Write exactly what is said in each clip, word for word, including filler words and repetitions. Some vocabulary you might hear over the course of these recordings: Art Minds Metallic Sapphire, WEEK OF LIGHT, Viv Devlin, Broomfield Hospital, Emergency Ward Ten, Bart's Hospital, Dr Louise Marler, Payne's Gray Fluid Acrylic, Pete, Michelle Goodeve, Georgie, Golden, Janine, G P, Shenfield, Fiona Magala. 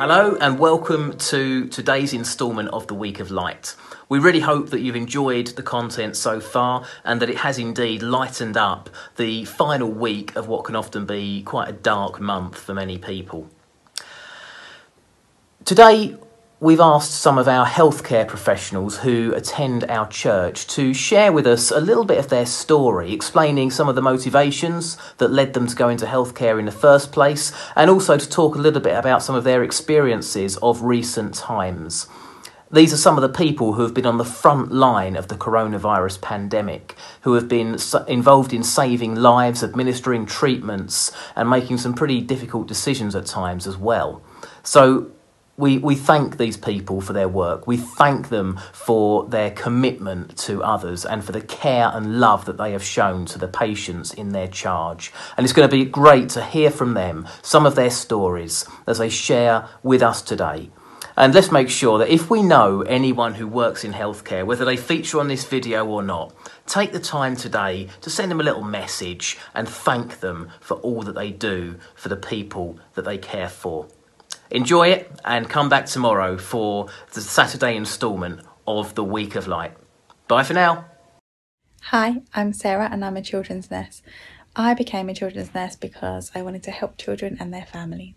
Hello and welcome to today's instalment of the Week of Light. We really hope that you've enjoyed the content so far and that it has indeed lightened up the final week of what can often be quite a dark month for many people. Today we've asked some of our healthcare professionals who attend our church to share with us a little bit of their story, explaining some of the motivations that led them to go into healthcare in the first place, and also to talk a little bit about some of their experiences of recent times. These are some of the people who have been on the front line of the coronavirus pandemic, who have been involved in saving lives, administering treatments, and making some pretty difficult decisions at times as well. So we, we thank these people for their work. We thank them for their commitment to others and for the care and love that they have shown to the patients in their charge. And it's going to be great to hear from them some of their stories as they share with us today. And let's make sure that if we know anyone who works in healthcare, whether they feature on this video or not, take the time today to send them a little message and thank them for all that they do for the people that they care for. Enjoy it and come back tomorrow for the Saturday instalment of the Week of Light. Bye for now. Hi, I'm Sarah and I'm a children's nurse. I became a children's nurse because I wanted to help children and their families.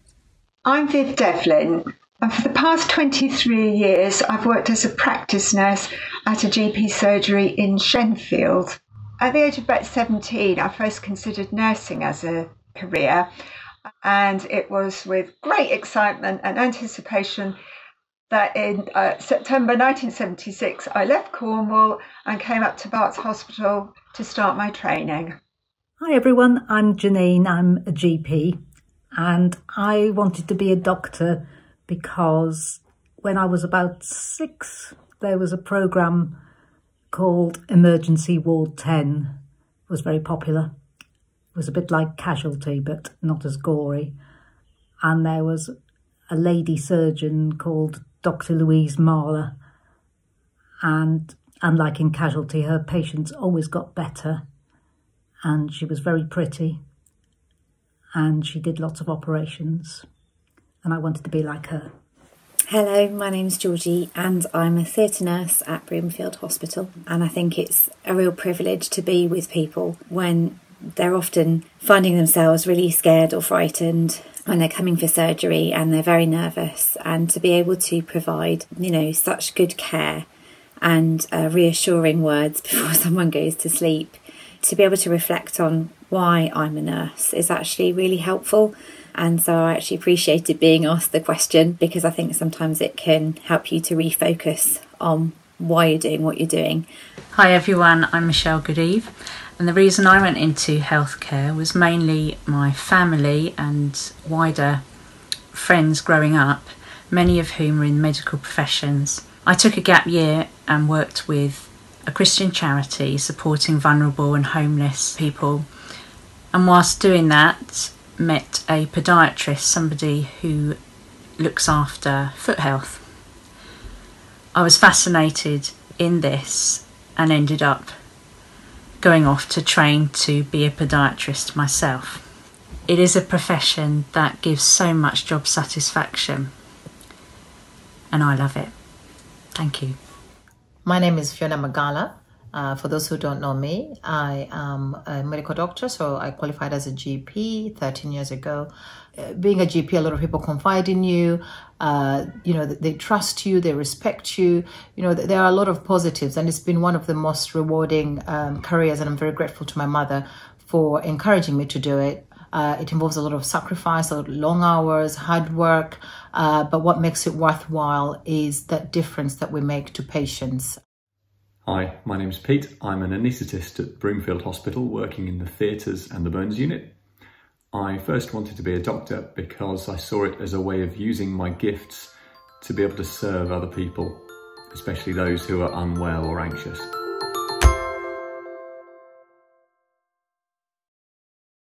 I'm Viv Devlin. And for the past twenty-three years, I've worked as a practice nurse at a G P surgery in Shenfield. At the age of about seventeen, I first considered nursing as a career, and it was with great excitement and anticipation that in uh, September nineteen seventy-six, I left Cornwall and came up to Bart's Hospital to start my training. Hi everyone, I'm Janine, I'm a G P, and I wanted to be a doctor because when I was about six, there was a programme called Emergency Ward Ten. It was very popular. It was a bit like Casualty, but not as gory. And there was a lady surgeon called Dr Louise Marler. And unlike in Casualty, her patients always got better. And she was very pretty. And she did lots of operations. And I wanted to be like her. Hello, my name's Georgie and I'm a theatre nurse at Broomfield Hospital, and I think it's a real privilege to be with people when they're often finding themselves really scared or frightened when they're coming for surgery and they're very nervous, and to be able to provide, you know, such good care and uh, reassuring words before someone goes to sleep, to be able to reflect on why I'm a nurse is actually really helpful. And so I actually appreciated being asked the question, because I think sometimes it can help you to refocus on why you're doing what you're doing. Hi everyone, I'm Michelle Goodeve, and the reason I went into healthcare was mainly my family and wider friends growing up, many of whom were in medical professions. I took a gap year and worked with a Christian charity supporting vulnerable and homeless people, and whilst doing that met a podiatrist, somebody who looks after foot health. I was fascinated in this and ended up going off to train to be a podiatrist myself. It is a profession that gives so much job satisfaction and I love it. Thank you. My name is Fiona Magala. Uh, for those who don't know me, I am a medical doctor, so I qualified as a G P thirteen years ago. Uh, being a G P, a lot of people confide in you, uh, you know, they trust you, they respect you. You know, there are a lot of positives, and it's been one of the most rewarding um, careers, and I'm very grateful to my mother for encouraging me to do it. Uh, it involves a lot of sacrifice, a lot of long hours, hard work, uh, but what makes it worthwhile is that difference that we make to patients. Hi, my name's Pete. I'm an anaesthetist at Broomfield Hospital, working in the theatres and the burns unit. I first wanted to be a doctor because I saw it as a way of using my gifts to be able to serve other people, especially those who are unwell or anxious.